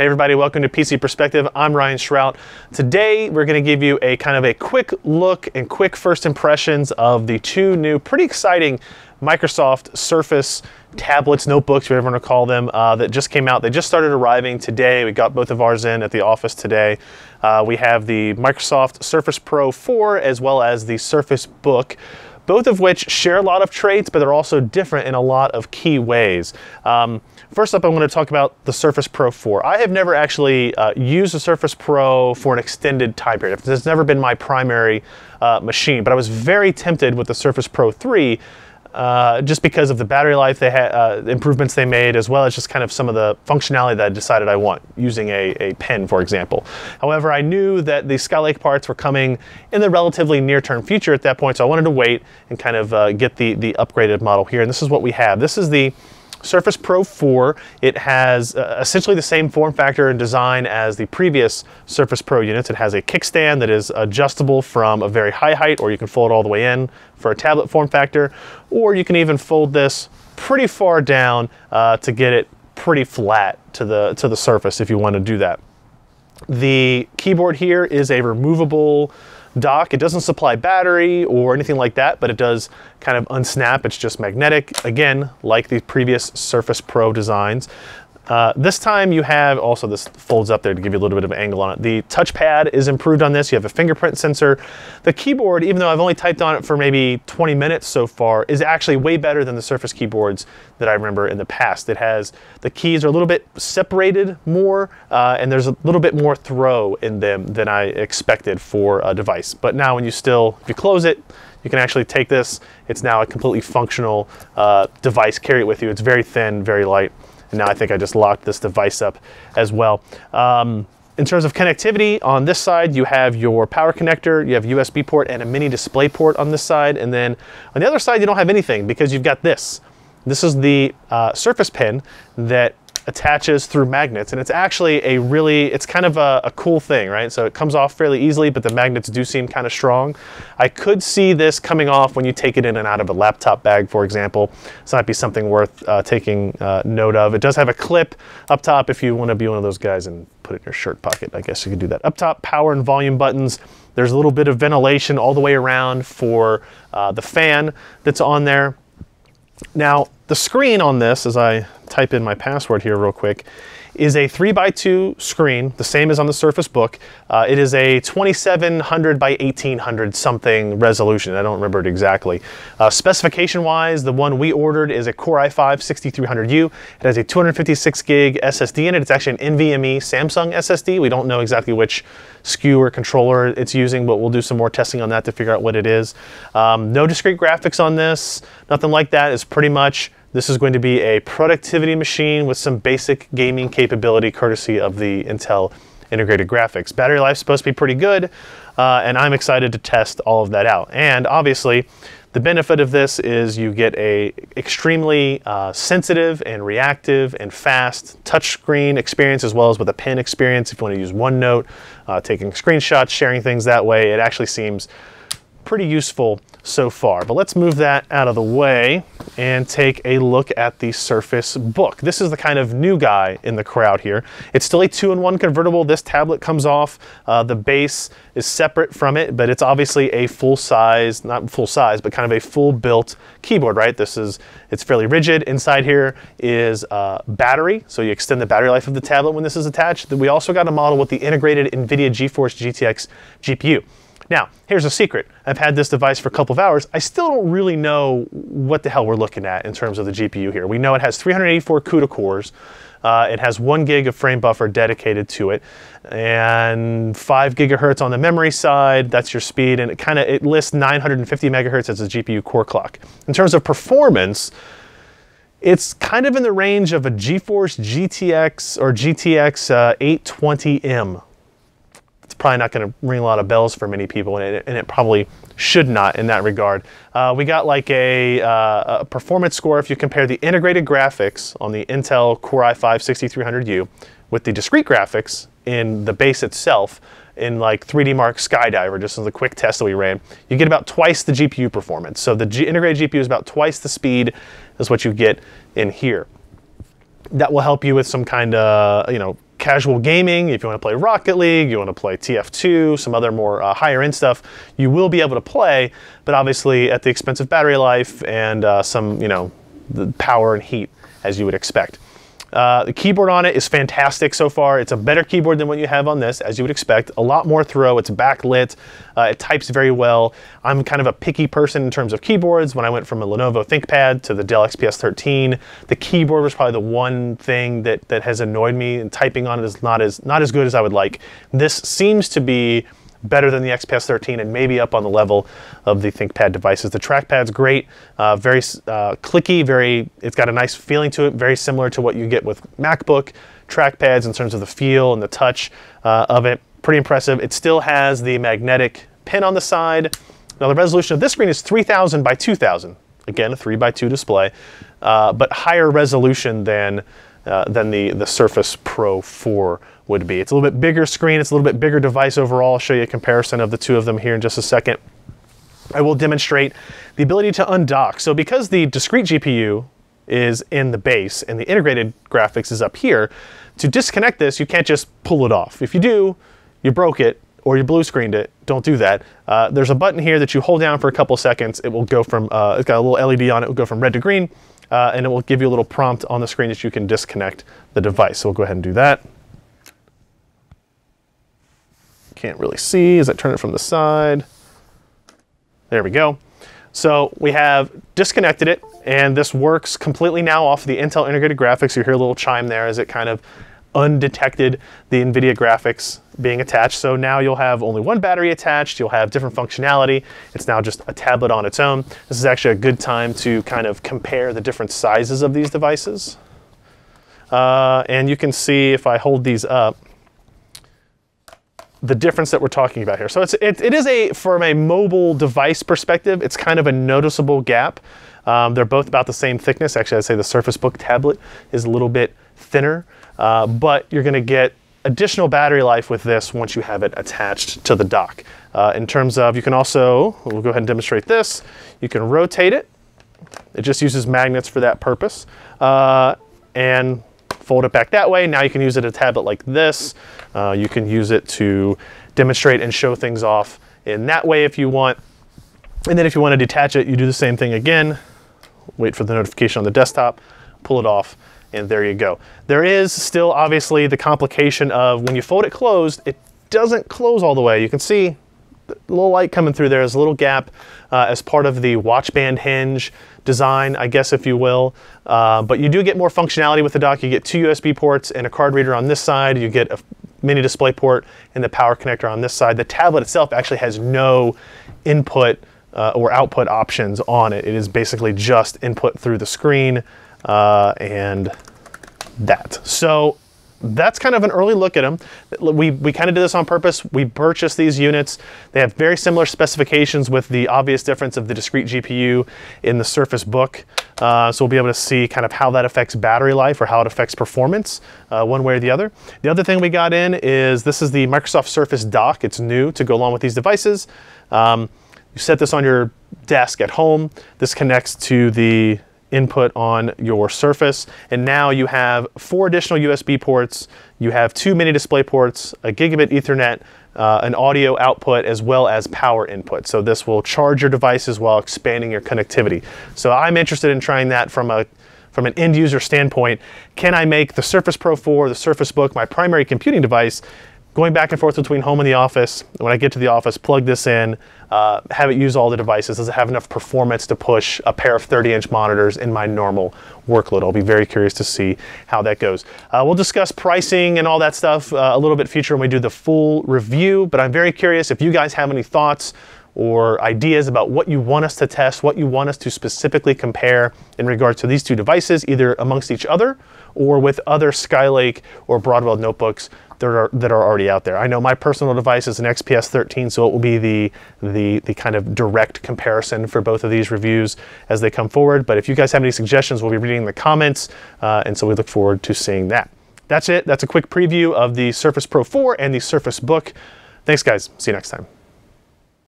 Hey everybody, welcome to PC Perspective. I'm Ryan Shrout. Today we're going to give you a kind of a quick look and quick first impressions of the two new, pretty exciting Microsoft Surface tablets, notebooks, whatever you want to call them, that just came out. They just started arriving today. We got both of ours in at the office today. We have the Microsoft Surface Pro 4 as well as the Surface Book, both of which share a lot of traits, but they're also different in a lot of key ways. First up, I want to talk about the Surface Pro 4. I have never actually used the Surface Pro for an extended time period. It's never been my primary machine, but I was very tempted with the Surface Pro 3 just because of the battery life they had, improvements they made, as well as just kind of some of the functionality that I decided I want, using a pen, for example. However, I knew that the Skylake parts were coming in the relatively near-term future at that point, so I wanted to wait and kind of get the upgraded model here, and this is what we have. This is the Surface Pro 4. It has essentially the same form factor and design as the previous Surface Pro units. It has a kickstand that is adjustable from a very high height, or you can fold all the way in for a tablet form factor, or you can even fold this pretty far down to get it pretty flat to the surface if you want to do that. The keyboard here is a removable dock. It doesn't supply battery or anything like that, but it does kind of unsnap. It's just magnetic, again, like the previous Surface Pro designs. This time you have, also this folds up there to give you a little bit of an angle on it. The touchpad is improved on this. You have a fingerprint sensor. The keyboard, even though I've only typed on it for maybe 20 minutes so far, is actually way better than the Surface keyboards that I remember in the past. It has, the keys are a little bit separated more, and there's a little bit more throw in them than I expected for a device. But now when you if you close it, you can actually take this. It's now a completely functional device, carry it with you. It's very thin, very light. And now I think I just locked this device up as well. In terms of connectivity, on this side you have your power connector, you have USB port and a mini display port on this side, and then on the other side you don't have anything because you've got this. This is the Surface Pen that attaches through magnets, and it's actually a really, it's kind of a cool thing, right? So it comes off fairly easily, but the magnets do seem kind of strong. I could see this coming off when you take it in and out of a laptop bag, for example. So that'd be something worth taking note of. It does have a clip up top if you want to be one of those guys and put it in your shirt pocket. I guess you could do that. Up top, power and volume buttons. There's a little bit of ventilation all the way around for the fan that's on there. Now, the screen on this, as I type in my password here real quick, is a 3x2 screen, the same as on the Surface Book. It is a 2700 by 1800 something resolution. I don't remember it exactly. Specification wise, the one we ordered is a Core i5-6300U. It has a 256 gig SSD in it. It's actually an NVMe Samsung SSD. We don't know exactly which SKU or controller it's using, but we'll do some more testing on that to figure out what it is. No discrete graphics on this, nothing like that. It's pretty much, this is going to be a productivity machine with some basic gaming capability courtesy of the Intel integrated graphics. Battery life's supposed to be pretty good, and I'm excited to test all of that out. And obviously, the benefit of this is you get a extremely sensitive and reactive and fast touchscreen experience, as well as with a pen experience if you want to use OneNote, taking screenshots, sharing things that way. It actually seems pretty useful so far. But let's move that out of the way and take a look at the Surface Book. This is the kind of new guy in the crowd here. It's still a 2-in-1 convertible. This tablet comes off. The base is separate from it, but it's obviously a full-size, not full-size, but kind of a full-built keyboard, right? This is, it's fairly rigid. Inside here is battery, so you extend the battery life of the tablet when this is attached. We also got a model with the integrated NVIDIA GeForce GTX GPU. Now, here's a secret. I've had this device for a couple of hours. I still don't really know what the hell we're looking at in terms of the GPU here. We know it has 384 CUDA cores. It has 1 gig of frame buffer dedicated to it, and 5 gigahertz on the memory side. That's your speed, and it lists 950 megahertz as a GPU core clock. In terms of performance, it's kind of in the range of a GeForce GTX or GTX 820M. Probably not going to ring a lot of bells for many people, and it probably should not in that regard. We got like a performance score if you compare the integrated graphics on the Intel Core i5-6300U with the discrete graphics in the base itself in like 3D Mark Skydiver, just as a quick test that we ran. You get about twice the GPU performance. So the integrated GPU is about twice the speed as what you get in here. That will help you with some kind of, casual gaming, if you want to play Rocket League, you want to play TF2, some other more higher end stuff, you will be able to play, but obviously at the expense of battery life and some, you know, the power and heat as you would expect. The keyboard on it is fantastic so far. It's a better keyboard than what you have on this, as you would expect. A lot more throw. It's backlit. It types very well. I'm kind of a picky person in terms of keyboards. When I went from a Lenovo ThinkPad to the Dell XPS 13, the keyboard was probably the one thing that has annoyed me, and typing on it is not as good as I would like. This seems to be better than the XPS 13 and maybe up on the level of the ThinkPad devices. The trackpad's great, very clicky, it's got a nice feeling to it, very similar to what you get with MacBook trackpads in terms of the feel and the touch of it. Pretty impressive. It still has the magnetic pin on the side. Now the resolution of this screen is 3000 by 2000. Again, a 3x2 display, but higher resolution than the Surface Pro 4 would be. It's a little bit bigger screen, it's a little bit bigger device overall. I'll show you a comparison of the two of them here in just a second. I will demonstrate the ability to undock. So because the discrete GPU is in the base and the integrated graphics is up here, to disconnect this, you can't just pull it off. If you do, you broke it or you blue screened it. Don't do that. There's a button here that you hold down for a couple seconds. It will go from, it's got a little LED on it, it will go from red to green, and it will give you a little prompt on the screen that you can disconnect the device. So we'll go ahead and do that. Can't really see as I turn it from the side. There we go. So we have disconnected it, and this works completely now off the Intel integrated graphics. You hear a little chime there as it kind of undetected the NVIDIA graphics being attached. So now you'll have only one battery attached, you'll have different functionality. It's now just a tablet on its own. This is actually a good time to kind of compare the different sizes of these devices. And you can see if I hold these up, the difference that we're talking about here. So it is from a mobile device perspective, it's kind of a noticeable gap. They're both about the same thickness. Actually, I'd say the Surface Book tablet is a little bit thinner, but you're gonna get additional battery life with this once you have it attached to the dock. In terms of, you can also, we'll go ahead and demonstrate this, you can rotate it. It just uses magnets for that purpose. And fold it back that way. Now you can use it as a tablet like this. You can use it to demonstrate and show things off in that way if you want. And then if you want to detach it, you do the same thing again. Wait for the notification on the desktop, pull it off, and there you go. There is still obviously the complication of when you fold it closed, it doesn't close all the way. You can see a little light coming through there. There's a little gap as part of the watch band hinge design, I guess, if you will. But you do get more functionality with the dock. You get two USB ports and a card reader on this side. You get a mini display port and the power connector on this side. The tablet itself actually has no input or output options on it. It is basically just input through the screen and that. So that's kind of an early look at them. We kind of did this on purpose. We purchased these units. They have very similar specifications with the obvious difference of the discrete GPU in the Surface Book. So we'll be able to see kind of how that affects battery life or how it affects performance one way or the other. The other thing we got in is this is the Microsoft Surface Dock. It's new to go along with these devices. You set this on your desk at home. This connects to the input on your Surface, and now you have 4 additional USB ports, you have 2 mini display ports, a gigabit Ethernet, an audio output, as well as power input. So this will charge your devices while expanding your connectivity. So I'm interested in trying that from an end user standpoint. Can I make the Surface Pro 4, the Surface Book, my primary computing device, going back and forth between home and the office? When I get to the office, plug this in, have it use all the devices. Does it have enough performance to push a pair of 30-inch monitors in my normal workload? I'll be very curious to see how that goes. We'll discuss pricing and all that stuff a little bit future when we do the full review, but I'm very curious if you guys have any thoughts or ideas about what you want us to test, what you want us to specifically compare in regards to these two devices, either amongst each other or with other Skylake or Broadwell notebooks that are already out there. I know my personal device is an XPS 13, so it will be the kind of direct comparison for both of these reviews as they come forward. But if you guys have any suggestions, we'll be reading the comments, and so we look forward to seeing that. That's it. That's a quick preview of the Surface Pro 4 and the Surface Book. Thanks, guys. See you next time.